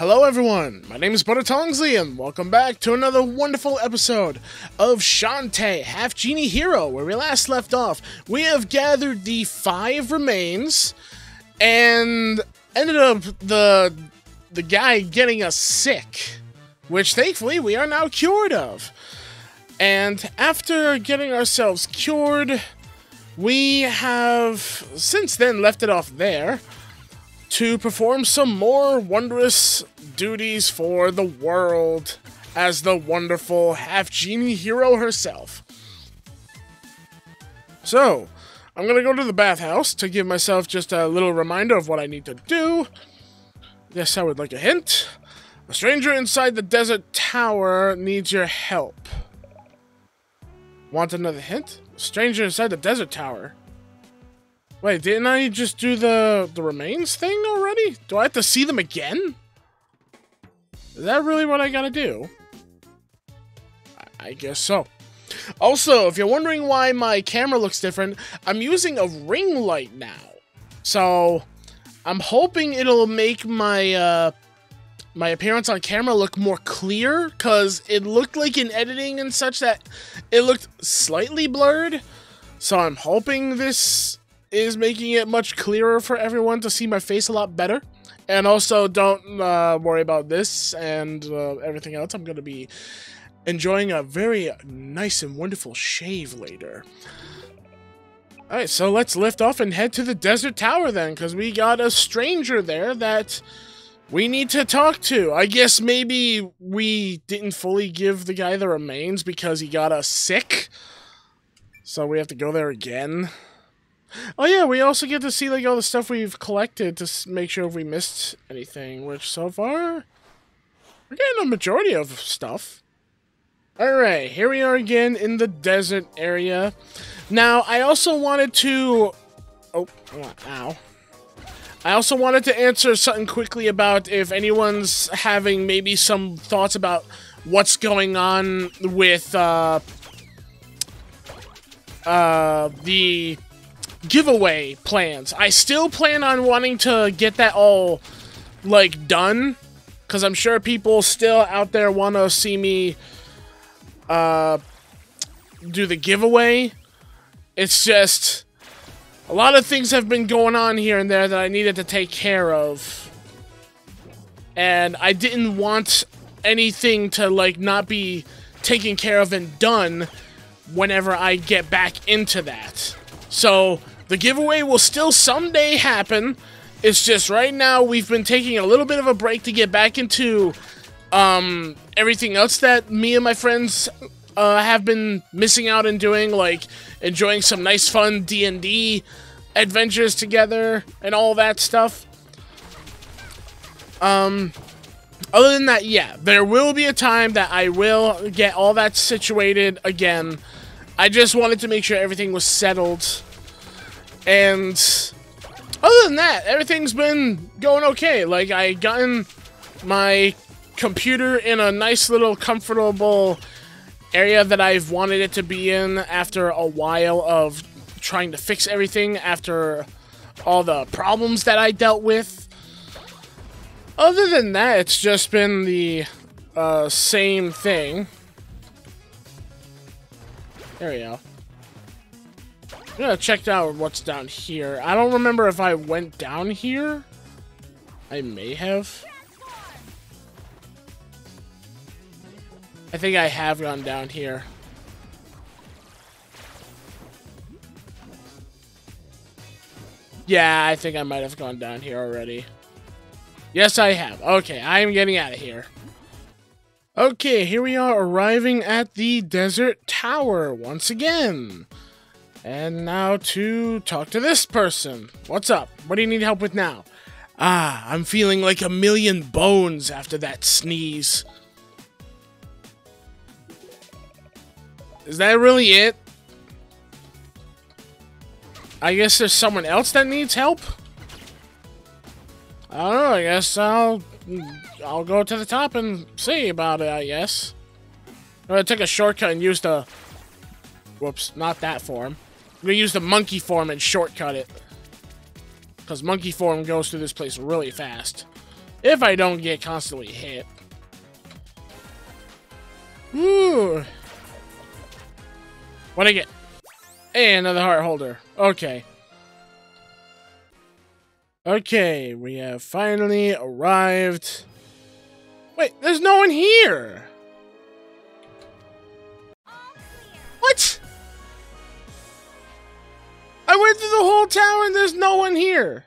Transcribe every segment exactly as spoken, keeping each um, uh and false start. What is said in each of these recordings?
Hello everyone, my name is Butter Tongsley, and welcome back to another wonderful episode of Shantae, Half Genie Hero, where we last left off. We have gathered the five remains, and ended up the, the guy getting us sick, which thankfully we are now cured of. And after getting ourselves cured, we have since then left it off there to perform some more wondrous duties for the world as the wonderful half-genie hero herself. So, I'm gonna go to the bathhouse to give myself just a little reminder of what I need to do. Yes, I would like a hint. A stranger inside the Desert Tower needs your help. Want another hint? A stranger inside the Desert Tower. Wait, didn't I just do the, the remains thing already? Do I have to see them again? Is that really what I gotta do? I guess so. Also, if you're wondering why my camera looks different, I'm using a ring light now. So, I'm hoping it'll make my, uh, my appearance on camera look more clear, because it looked like in editing and such that it looked slightly blurred. So I'm hoping this is making it much clearer for everyone to see my face a lot better. And also, don't uh, worry about this and uh, everything else. I'm going to be enjoying a very nice and wonderful shave later. Alright, so let's lift off and head to the Desert Tower then, because we got a stranger there that we need to talk to. I guess maybe we didn't fully give the guy the remains because he got us sick. So we have to go there again. Oh yeah, we also get to see like all the stuff we've collected to make sure if we missed anything, which so far, we're getting a majority of stuff. Alright, here we are again in the desert area. Now, I also wanted to... Oh, ow. I also wanted to answer something quickly about if anyone's having maybe some thoughts about what's going on with, uh... Uh, the... giveaway plans. I still plan on wanting to get that all like done, because I'm sure people still out there want to see me uh, do the giveaway. It's just a lot of things have been going on here and there that I needed to take care of, and I didn't want anything to like not be taken care of and done whenever I get back into that. So, the giveaway will still someday happen. It's just right now we've been taking a little bit of a break to get back into um, everything else that me and my friends uh, have been missing out and doing, like enjoying some nice fun D and D adventures together and all that stuff. Um, other than that, yeah, there will be a time that I will get all that situated again. I just wanted to make sure everything was settled, and other than that, everything's been going okay. Like, I gotten my computer in a nice little comfortable area that I've wanted it to be in after a while of trying to fix everything after all the problems that I dealt with. Other than that, it's just been the uh, same thing. There we go. I'm gonna check out what's down here. I don't remember if I went down here. I may have. I think I have gone down here. Yeah, I think I might have gone down here already. Yes, I have. Okay, I am getting out of here. Okay, here we are arriving at the Desert Tower once again. And now to talk to this person. What's up? What do you need help with now? Ah, I'm feeling like a million bones after that sneeze. Is that really it? I guess there's someone else that needs help? I don't know, I guess I'll... I'll go to the top and see about it, I guess. I'm gonna take a shortcut and use the... Whoops, not that form. I'm gonna use the monkey form and shortcut it. Because monkey form goes through this place really fast. If I don't get constantly hit. Ooh. What'd I get? Hey, another heart holder. Okay. Okay, we have finally arrived. Wait, there's no one here! What? I went through the whole tower and there's no one here!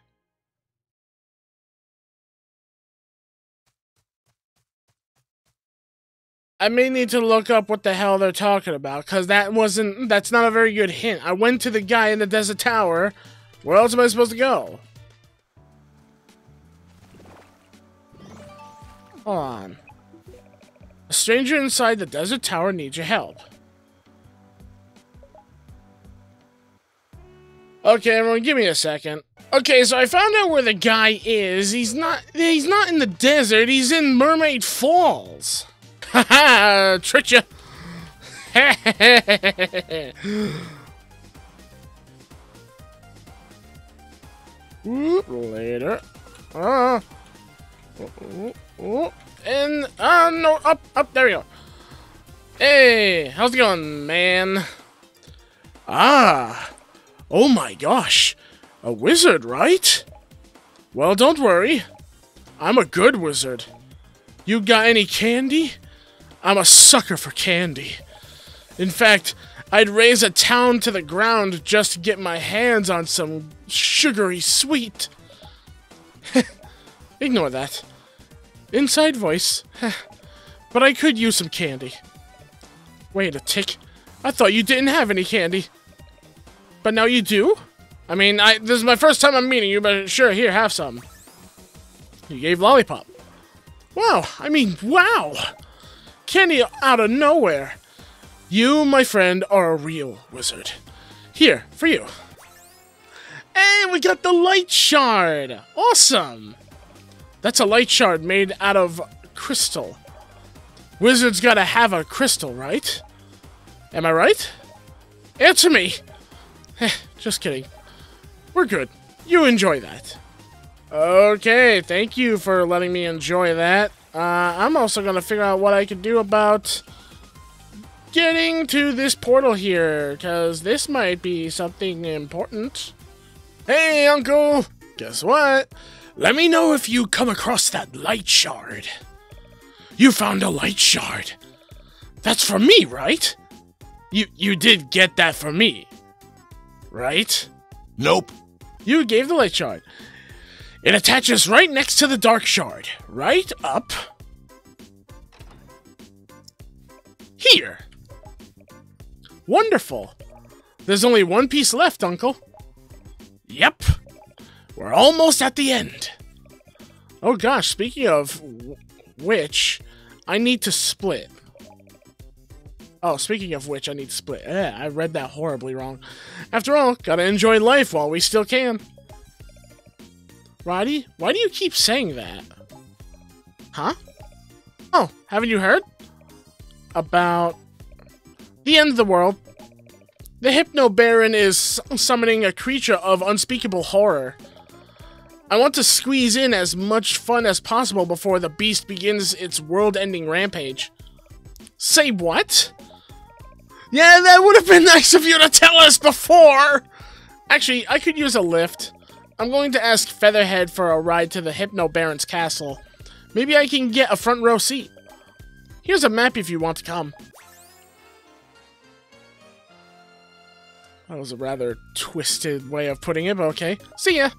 I may need to look up what the hell they're talking about, because that wasn't... that's not a very good hint. I went to the guy in the Desert Tower. Where else am I supposed to go? Hold on. A stranger inside the Desert Tower needs your help. Okay, everyone, give me a second. Okay, so I found out where the guy is. He's not... he's not in the desert. He's in Mermaid Falls. Ha ha! Tricked ya! Oop, later. Ah! Uh, oh, oh, and ah, uh, no, up, up. There we go. Hey, how's it going, man? Ah! Oh my gosh, a wizard, right? Well, don't worry. I'm a good wizard. You got any candy? I'm a sucker for candy. In fact, I'd raise a town to the ground just to get my hands on some sugary sweet. Ignore that. Inside voice. But I could use some candy. Wait a tick. I thought you didn't have any candy. But now you do? I mean, I, this is my first time I'm meeting you, but sure, here, have some. You gave lollipop. Wow, I mean, wow. Candy out of nowhere. You, my friend, are a real wizard. Here, for you. Hey, we got the light shard. Awesome. That's a light shard made out of crystal. Wizards gotta have a crystal, right? Am I right? Answer me. Heh, just kidding. We're good. You enjoy that. Okay, thank you for letting me enjoy that. Uh, I'm also going to figure out what I can do about getting to this portal here, because this might be something important. Hey, Uncle! Guess what? Let me know if you come across that light shard. You found a light shard. That's for me, right? You, you did get that for me, right? Nope. You gave the light shard. It attaches right next to the dark shard. Right up... here. Wonderful. There's only one piece left, Uncle. Yep. We're almost at the end. Oh gosh, speaking of which, I need to split. Oh, speaking of which, I need to split. Eh, I read that horribly wrong. After all, gotta enjoy life while we still can. Roddy, why do you keep saying that? Huh? Oh, haven't you heard? About the end of the world. The Hypno Baron is summoning a creature of unspeakable horror. I want to squeeze in as much fun as possible before the beast begins its world-ending rampage. Say what? Yeah, that would have been nice of you to tell us before! Actually, I could use a lift. I'm going to ask Featherhead for a ride to the Hypno Baron's Castle. Maybe I can get a front row seat. Here's a map if you want to come. That was a rather twisted way of putting it, but okay. See ya!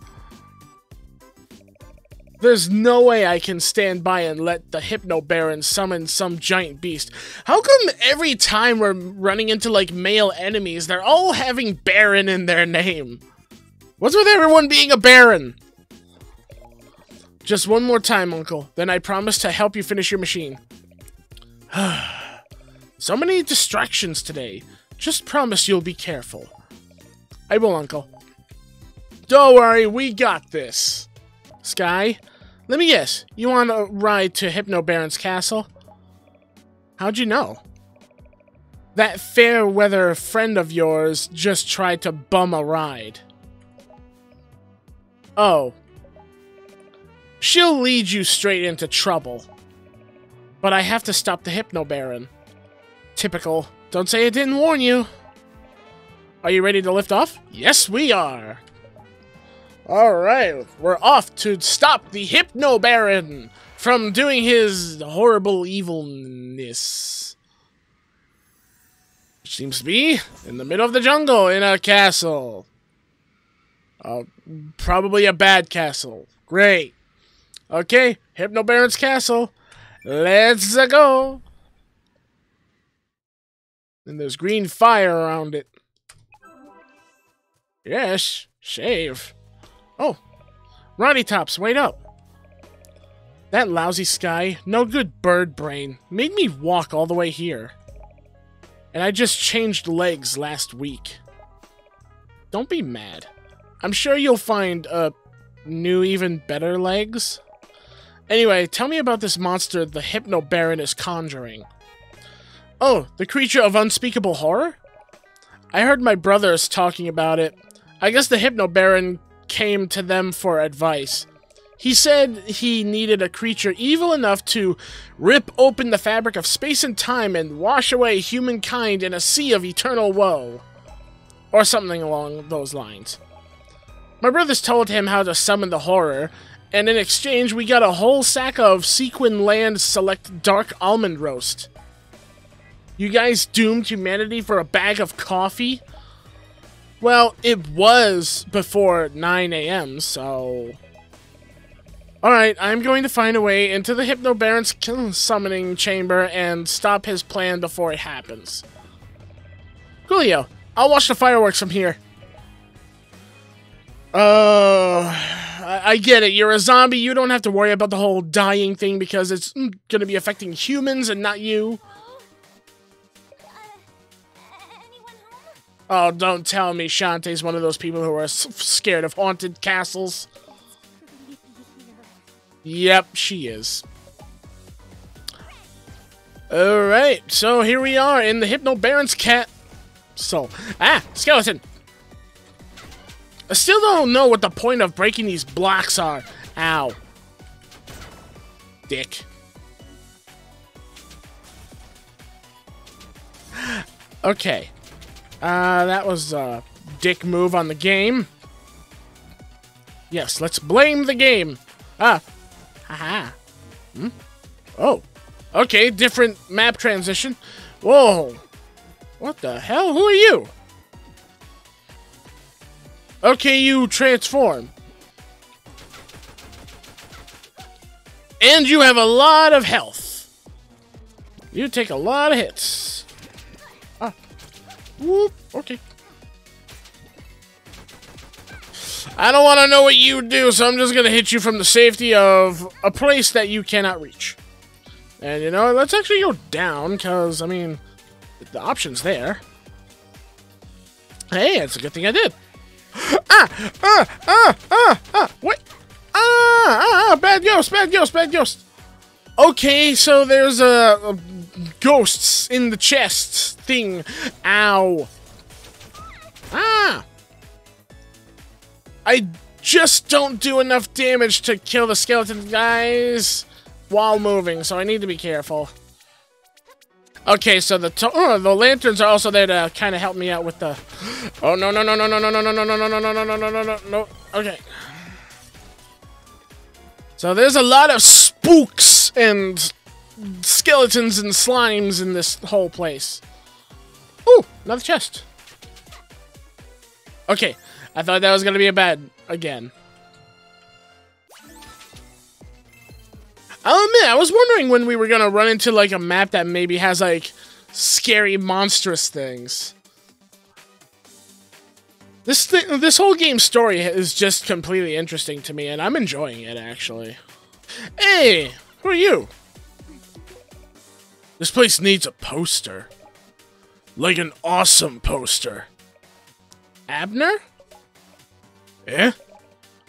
There's no way I can stand by and let the Hypno Baron summon some giant beast. How come every time we're running into, like, male enemies, they're all having Baron in their name? What's with everyone being a baron? Just one more time, Uncle. Then I promise to help you finish your machine. So many distractions today. Just promise you'll be careful. I will, Uncle. Don't worry, we got this. Sky, let me guess. You want a ride to Hypno Baron's Castle? How'd you know? That fair-weather friend of yours just tried to bum a ride. Oh. She'll lead you straight into trouble. But I have to stop the Hypno Baron. Typical. Don't say I didn't warn you. Are you ready to lift off? Yes, we are. Alright, we're off to stop the Hypno Baron from doing his horrible evilness. Which seems to be in the middle of the jungle in a castle. Uh, probably a bad castle. Great. Okay, Hypno Baron's Castle. Let's go. And there's green fire around it. Yes, shave. Oh, Rottytops, wait up. That lousy sky, no good bird brain, made me walk all the way here. And I just changed legs last week. Don't be mad. I'm sure you'll find uh, new, even better legs. Anyway, tell me about this monster the Hypno Baron is conjuring. Oh, the creature of unspeakable horror? I heard my brothers talking about it. I guess the Hypno Baron came to them for advice. He said he needed a creature evil enough to rip open the fabric of space and time and wash away humankind in a sea of eternal woe. Or something along those lines. My brothers told him how to summon the horror, and in exchange we got a whole sack of Sequin Land Select Dark Almond Roast. You guys doomed humanity for a bag of coffee? Well, it was before nine A M, so... Alright, I'm going to find a way into the Hypno Baron's summoning chamber and stop his plan before it happens. Coolio, I'll watch the fireworks from here. Oh, I, I get it. You're a zombie. You don't have to worry about the whole dying thing because it's going to be affecting humans and not you. Oh, don't tell me Shantae's one of those people who are scared of haunted castles. Yep, she is. Alright, so here we are in the Hypno Baron's cat. So, ah, skeleton. I still don't know what the point of breaking these blocks are. Ow. Dick. Okay. Uh, that was a dick move on the game. Yes, let's blame the game. Ah. Haha. Hmm? Oh. Okay, different map transition. Whoa. What the hell? Who are you? Okay, you transform. And you have a lot of health. You take a lot of hits. Whoop, okay. I don't want to know what you do, so I'm just going to hit you from the safety of a place that you cannot reach. And, you know, let's actually go down, because, I mean, the option's there. Hey, it's a good thing I did. Ah! Ah! Ah! Ah! Ah! What? Ah! Ah! Ah! Bad ghost! Bad ghost! Bad ghost! Okay, so there's a... a ghosts in the chest thing. Ow. Ah. I just don't do enough damage to kill the skeleton guys while moving, so I need to be careful. Okay, so the to oh, the lanterns are also there to kind of help me out with the... Oh, no, no, no, no, no, no, no, no, no, no, no, no, no, no, no, no, no, no. Okay. So there's a lot of spooks and... skeletons and slimes in this whole place. Ooh, another chest. Okay, I thought that was going to be a bad again. I'll admit, I was wondering when we were going to run into, like, a map that maybe has, like, scary, monstrous things. This, th this whole game's story is just completely interesting to me, and I'm enjoying it, actually. Hey, who are you? This place needs a poster. Like an awesome poster. Abner? Eh?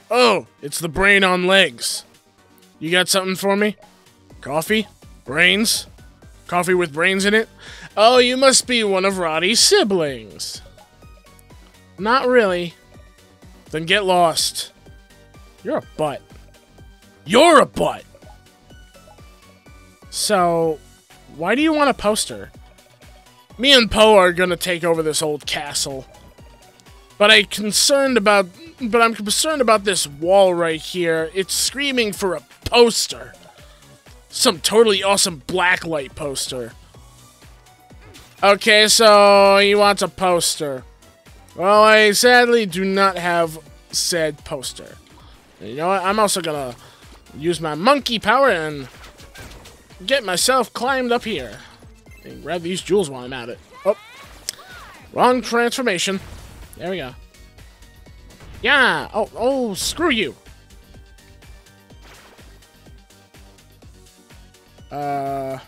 Oh, it's the brain on legs. You got something for me? Coffee? Brains? Coffee with brains in it? Oh, you must be one of Roddy's siblings. Not really. Then get lost. You're a butt. You're a butt! So, why do you want a poster? Me and Poe are gonna take over this old castle. But I concerned about but I'm concerned about this wall right here. It's screaming for a poster. Some totally awesome blacklight poster. Okay, so he wants a poster. Well, I sadly do not have said poster. You know what? I'm also gonna use my monkey power and get myself climbed up here. And grab these jewels while I'm at it. Oh. Wrong transformation. There we go. Yeah! Oh, oh, screw you! Uh...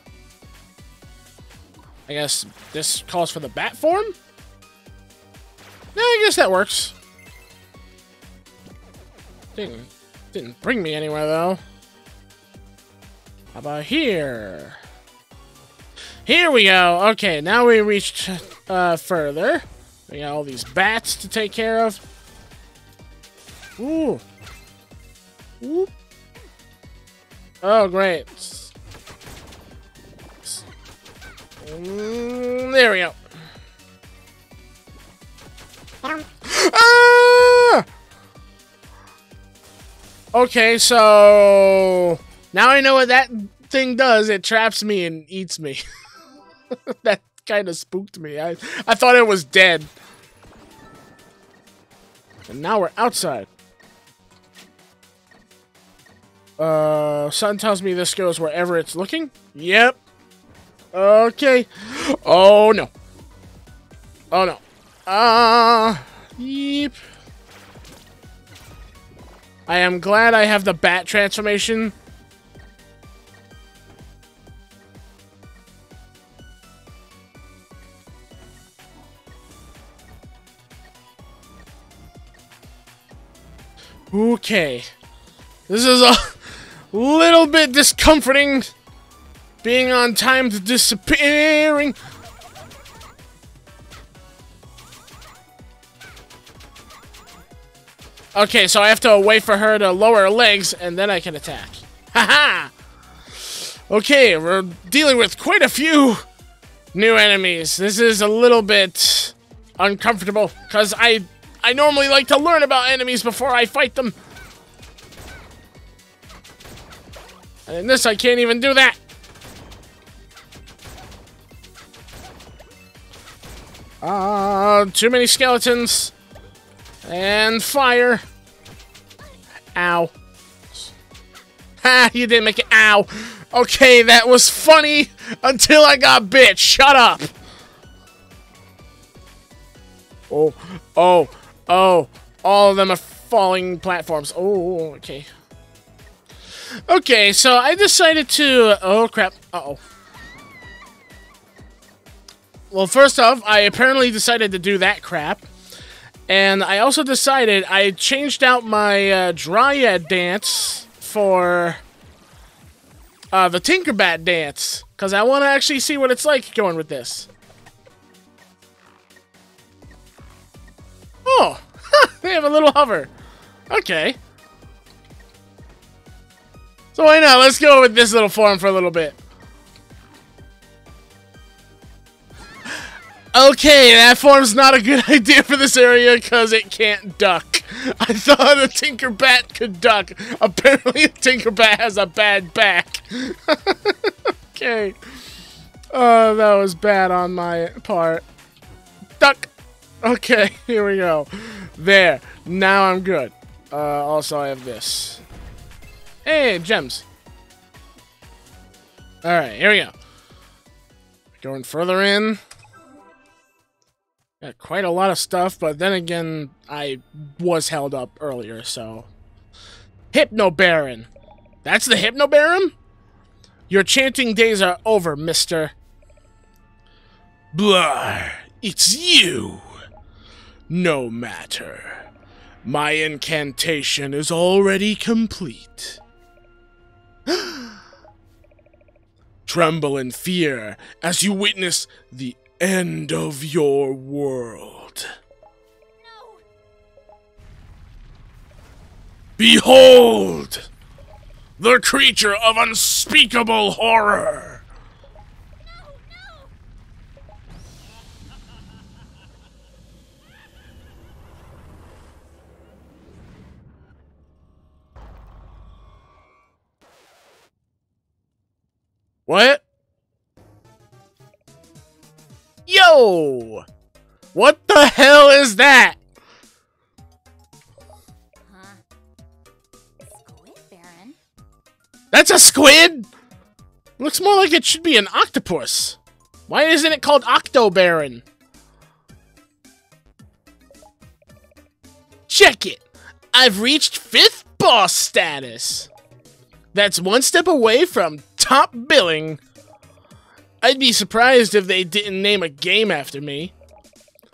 I guess this calls for the bat form? Yeah, I guess that works. Didn't, didn't bring me anywhere, though. How about here? Here we go! Okay, now we reached uh, further. We got all these bats to take care of. Ooh. Ooh. Oh, great. Mm, there we go. Ah! Okay, so... now I know what that thing does. It traps me and eats me. That kind of spooked me. I, I thought it was dead. And now we're outside. Uh, something tells me this goes wherever it's looking. Yep. Okay. Oh, no. Oh, no. Uh, yeep. I am glad I have the bat transformation. Okay. This is a little bit discomforting. Being on time to disappearing. Okay, so I have to wait for her to lower her legs, and then I can attack. Haha! Okay, we're dealing with quite a few new enemies. This is a little bit uncomfortable, because I, I normally like to learn about enemies before I fight them. And in this, I can't even do that. Uh, too many skeletons. And fire. Ow. Ha, you didn't make it. Ow. Okay, that was funny until I got bit. Shut up. Oh, oh, oh. All of them are falling platforms. Oh, okay. Okay, so I decided to... oh, crap. Uh-oh. Well, first off, I apparently decided to do that crap. And I also decided I changed out my uh, Dryad dance for uh, the Tinkerbat dance. Because I want to actually see what it's like going with this. Oh, they have a little hover. Okay. So why not? Let's go with this little form for a little bit. Okay, that form's not a good idea for this area because it can't duck. I thought a Tinkerbat could duck. Apparently a Tinkerbat has a bad back. Okay. Oh, that was bad on my part. Duck. Okay, here we go. There. Now I'm good. Uh, also, I have this. Hey, gems. Alright, here we go. Going further in. Got quite a lot of stuff, but then again, I was held up earlier, so... Hypno Baron! That's the Hypno Baron? Your chanting days are over, mister. Blah! It's you! No matter. My incantation is already complete. Tremble in fear as you witness the end of your world. No. Behold! the creature of unspeakable horror! No, no. What? Yo! What the hell is that? Huh? Squid Baron? That's a squid? Looks more like it should be an octopus. Why isn't it called Octo Baron? Check it! I've reached fifth boss status. That's one step away from top billing. I'd be surprised if they didn't name a game after me.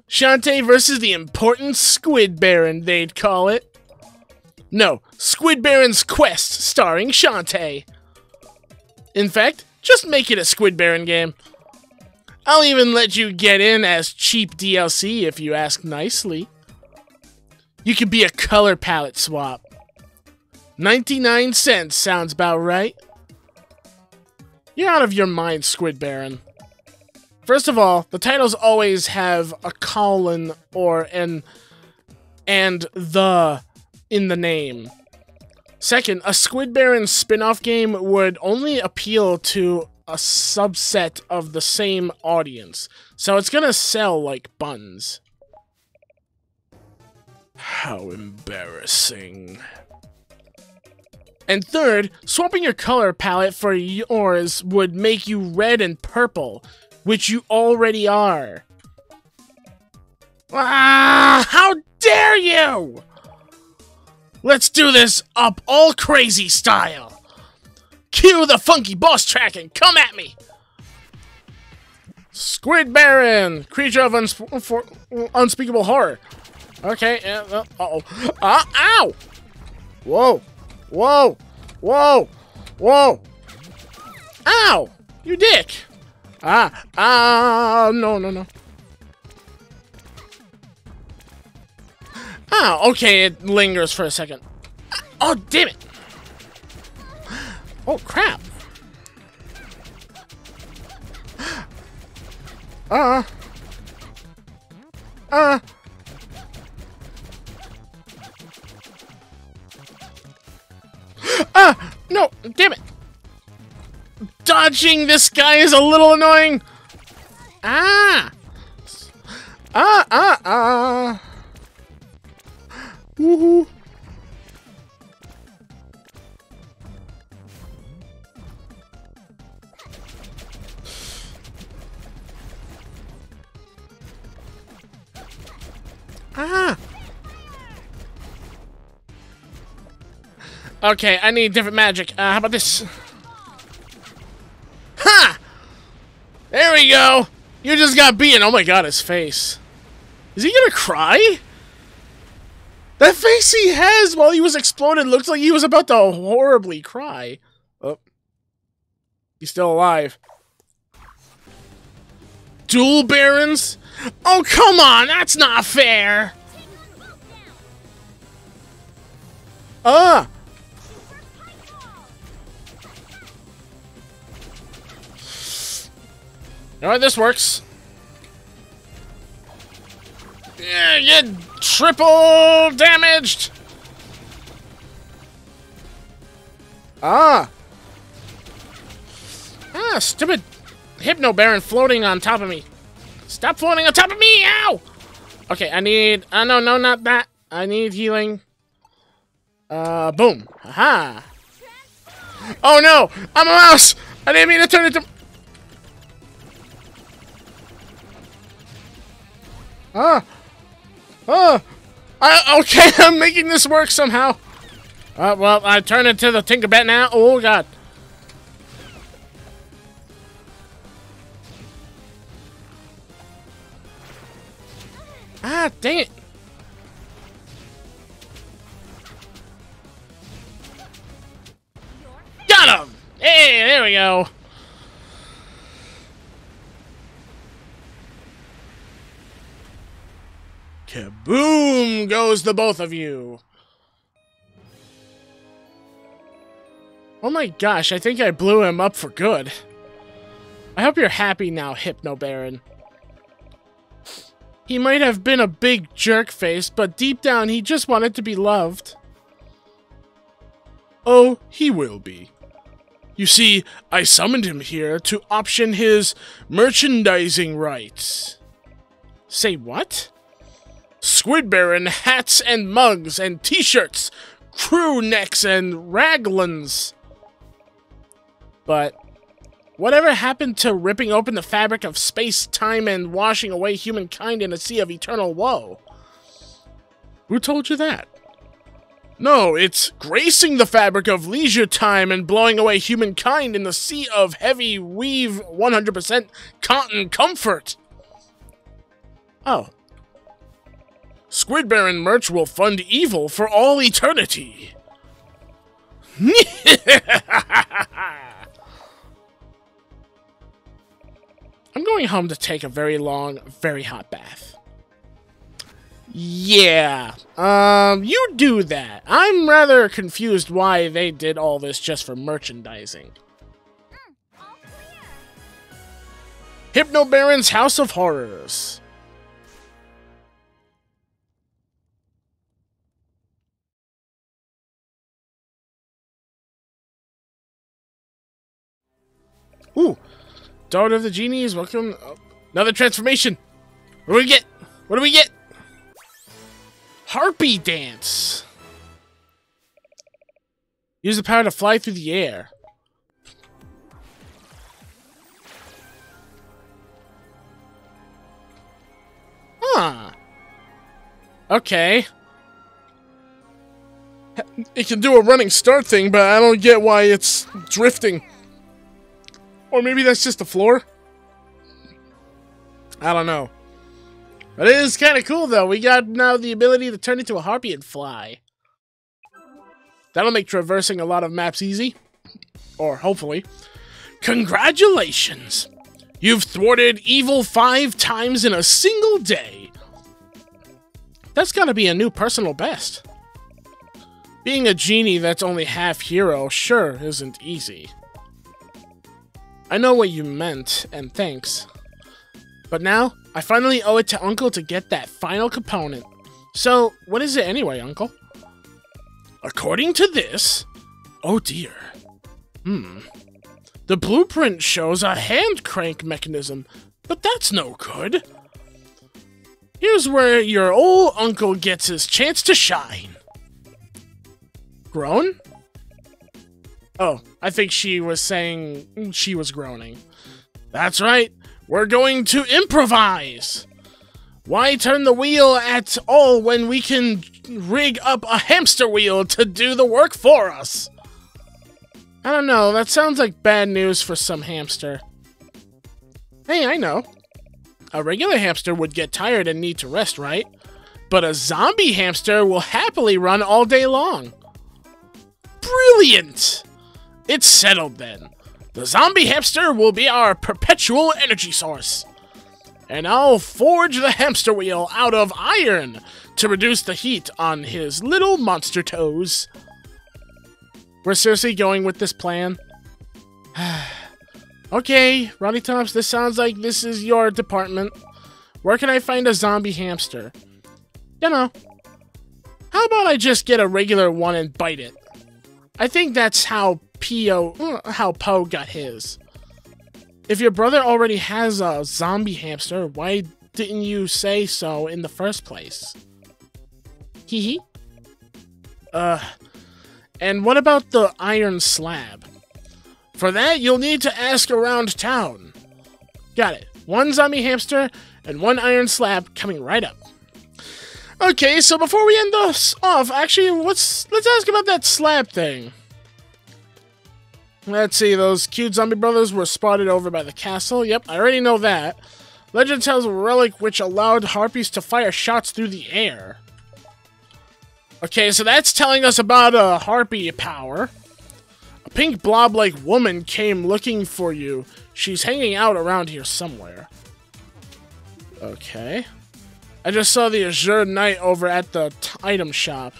Shantae versus the important Squid Baron, they'd call it. No, Squid Baron's Quest, starring Shantae. In fact, just make it a Squid Baron game. I'll even let you get in as cheap D L C if you ask nicely. You could be a color palette swap. ninety-nine cents sounds about right. You're out of your mind, Squid Baron. First of all, the titles always have a colon or an and the in the name. Second, a Squid Baron spin-off game would only appeal to a subset of the same audience, so it's gonna sell like buns. How embarrassing. And third, swapping your color palette for yours would make you red and purple, which you already are. Ah, how dare you! Let's do this up all crazy style. Cue the funky boss track and come at me. Squid Baron, creature of unsp unspeakable horror. Okay, uh, uh-oh. Uh, ow! Whoa, whoa, whoa, whoa. Ow, you dick. Ah, ah, no, no, no. Ah, okay, it lingers for a second. Oh, damn it. Oh, crap. Ah. Ah. Ah, no, damn it. Dodging this guy is a little annoying. Ah! Ah, ah, ah. Woohoo. Ah! Okay, I need different magic. Uh, how about this? There we go! You just got beaten. Oh my god, his face. Is he gonna cry? That face he has while he was exploded looks like he was about to horribly cry. Oh. He's still alive. Dual Barons? Oh, come on! That's not fair! Ah! Alright, this works. Yeah, you triple damaged! Ah! Ah, stupid Hypno Baron floating on top of me. Stop floating on top of me! Ow! Okay, I need... Uh, no, no, not that. I need healing. Uh, boom. Aha! Oh no! I'm a mouse! I didn't mean to turn into... Ah! Ah! I, okay, I'm making this work somehow! Uh, well, I turn into the Tinkerbat now. Oh, God. Ah, dang it! Got him! Hey, there we go! Kaboom goes the both of you. Oh my gosh, I think I blew him up for good. I hope you're happy now, Hypno Baron. He might have been a big jerk face, but deep down he just wanted to be loved. Oh, he will be. You see, I summoned him here to option his merchandising rights. Say what? Squid Baron hats and mugs and t-shirts, crew necks and raglans. But whatever happened to ripping open the fabric of space, time, and washing away humankind in a sea of eternal woe? Who told you that? No, it's gracing the fabric of leisure time and blowing away humankind in the sea of heavy weave one hundred percent cotton comfort. Oh. Squid Baron merch will fund evil for all eternity. I'm going home to take a very long, very hot bath. Yeah, um, you do that. I'm rather confused why they did all this just for merchandising. Mm, all clear. Hypno Baron's House of Horrors. Ooh, Daughter of the Genies, welcome. Oh, another transformation. What do we get? What do we get? Harpy Dance. Use the power to fly through the air. Huh. Okay. It can do a running start thing, but I don't get why it's drifting. Or maybe that's just the floor? I don't know. But it is kind of cool, though. We got now the ability to turn into a harpy and fly. That'll make traversing a lot of maps easy. Or, hopefully. Congratulations! You've thwarted evil five times in a single day. That's gotta be a new personal best. Being a genie that's only half hero sure isn't easy. I know what you meant, and thanks. But now, I finally owe it to Uncle to get that final component. So, what is it anyway, Uncle? According to this... Oh dear. Hmm. The blueprint shows a hand crank mechanism, but that's no good. Here's where your old uncle gets his chance to shine. Groan? Oh, I think she was saying she was groaning. That's right. We're going to improvise! Why turn the wheel at all when we can rig up a hamster wheel to do the work for us? I don't know, that sounds like bad news for some hamster. Hey, I know. A regular hamster would get tired and need to rest, right? But a zombie hamster will happily run all day long. Brilliant! It's settled then. The zombie hamster will be our perpetual energy source. And I'll forge the hamster wheel out of iron to reduce the heat on his little monster toes. We're seriously going with this plan? Okay, Rottytops, this sounds like this is your department. Where can I find a zombie hamster? You know. How about I just get a regular one and bite it? I think that's how... P O, how Poe got his. If your brother already has a zombie hamster, why didn't you say so in the first place? Hee hee. Uh, and what about the iron slab? For that, you'll need to ask around town. Got it. One zombie hamster and one iron slab coming right up. Okay, so before we end us off, actually, let's, let's ask about that slab thing. Let's see, those cute zombie brothers were spotted over by the castle. Yep, I already know that. Legend tells a relic which allowed harpies to fire shots through the air. Okay, so that's telling us about a harpy power. A pink blob-like woman came looking for you. She's hanging out around here somewhere. Okay. I just saw the Azure Knight over at the item shop.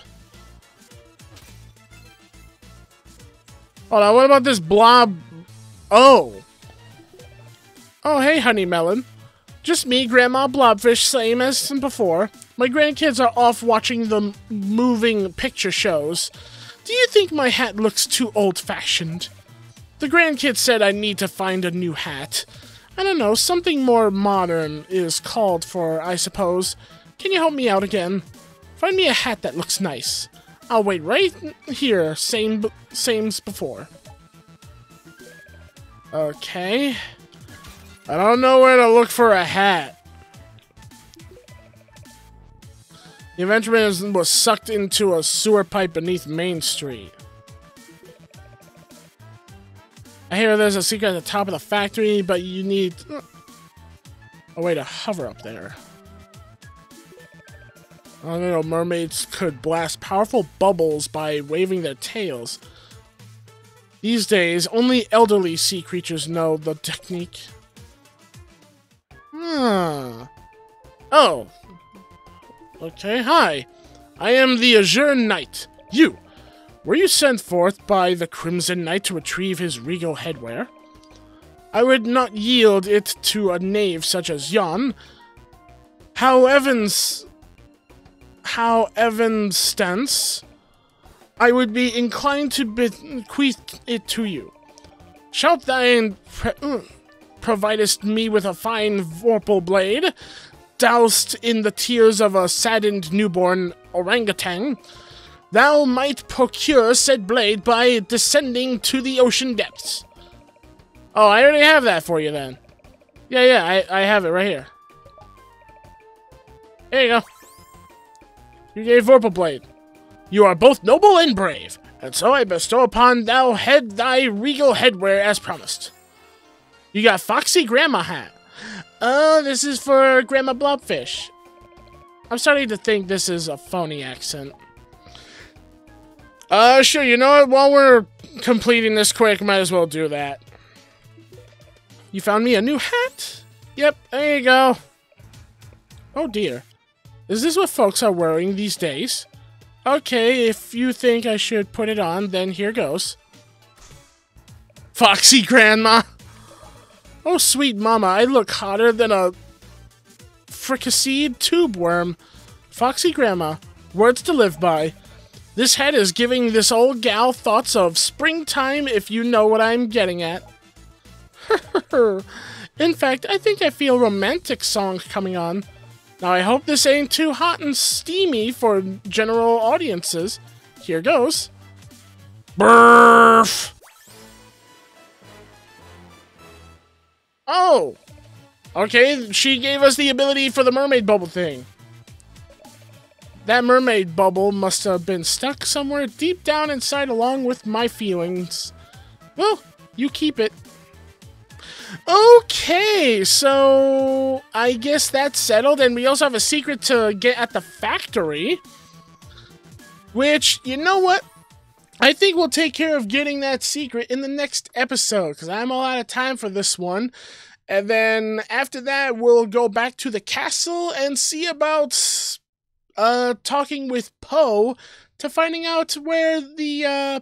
Hold on, what about this blob? Oh. Oh, hey, Honey Melon. Just me, Grandma Blobfish, same as before. My grandkids are off watching the moving picture shows. Do you think my hat looks too old-fashioned? The grandkids said I need to find a new hat. I don't know, something more modern is called for, I suppose. Can you help me out again? Find me a hat that looks nice. I'll wait right here, same, same's before. Okay. I don't know where to look for a hat. The adventureman was sucked into a sewer pipe beneath Main Street. I hear there's a secret at the top of the factory, but you need a way to hover up there. I don't know, mermaids could blast powerful bubbles by waving their tails. These days, only elderly sea creatures know the technique. Hmm. Oh. Okay, hi. I am the Azure Knight. You. Were you sent forth by the Crimson Knight to retrieve his regal headwear? I would not yield it to a knave such as yon. How Evans... How Evans stance, I would be inclined to bequeath it to you. Shalt thine mm, providest me with a fine Vorpal Blade, doused in the tears of a saddened newborn orangutan. Thou might procure said blade by descending to the ocean depths. Oh, I already have that for you then. Yeah, yeah, I, I have it right here. There you go. You gave Vorpal Blade. You are both noble and brave, and so I bestow upon thou head thy regal headwear as promised. You got Foxy Grandma hat. Oh, this is for Grandma Blobfish. I'm starting to think this is a phony accent. Uh, sure, you know what? While we're completing this quick, might as well do that. You found me a new hat? Yep, there you go. Oh, dear. Is this what folks are wearing these days? Okay, if you think I should put it on, then here goes. Foxy Grandma! Oh, sweet mama, I look hotter than a fricasseed tube worm. Foxy Grandma, words to live by. This hat is giving this old gal thoughts of springtime, if you know what I'm getting at. In fact, I think I feel romantic song coming on. Now, I hope this ain't too hot and steamy for general audiences. Here goes. Burf! Oh! Okay, she gave us the ability for the mermaid bubble thing. That mermaid bubble must have been stuck somewhere deep down inside along with my feelings. Well, you keep it. Okay, so I guess that's settled, and we also have a secret to get at the factory, which, you know what? I think we'll take care of getting that secret in the next episode, because I'm all out of time for this one, and then after that, we'll go back to the castle and see about uh, talking with Poe to finding out where the... Uh,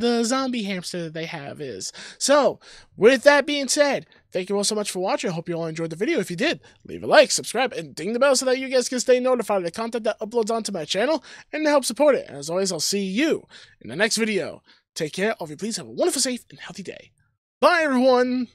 the zombie hamster that they have is. So, with that being said, thank you all so much for watching. I hope you all enjoyed the video. If you did, leave a like, subscribe, and ding the bell so that you guys can stay notified of the content that uploads onto my channel and to help support it. And as always, I'll see you in the next video. Take care. All of you, please have a wonderful, safe, and healthy day. Bye, everyone!